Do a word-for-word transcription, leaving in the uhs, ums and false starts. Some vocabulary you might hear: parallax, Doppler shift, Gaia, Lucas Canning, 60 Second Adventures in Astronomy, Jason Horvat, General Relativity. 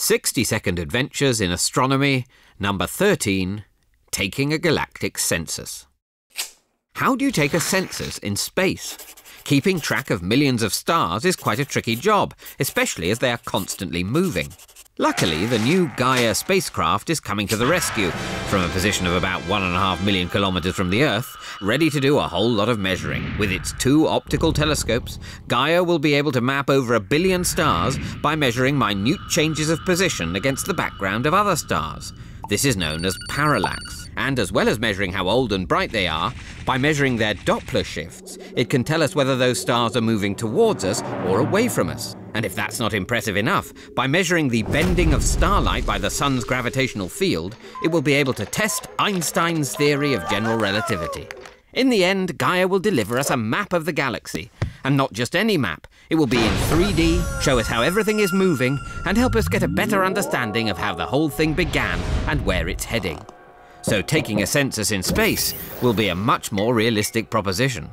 sixty second Adventures in Astronomy, number thirteen, Taking a Galactic Census. How do you take a census in space? Keeping track of millions of stars is quite a tricky job, especially as they are constantly moving. Luckily, the new Gaia spacecraft is coming to the rescue from a position of about one and a half million kilometres from the Earth, ready to do a whole lot of measuring. With its two optical telescopes, Gaia will be able to map over a billion stars by measuring minute changes of position against the background of other stars. This is known as parallax. And as well as measuring how old and bright they are, by measuring their Doppler shifts, it can tell us whether those stars are moving towards us or away from us. And if that's not impressive enough, by measuring the bending of starlight by the sun's gravitational field, it will be able to test Einstein's theory of general relativity. In the end, Gaia will deliver us a map of the galaxy. And not just any map. It will be in three D, show us how everything is moving, and help us get a better understanding of how the whole thing began and where it's heading. So taking a census in space will be a much more realistic proposition.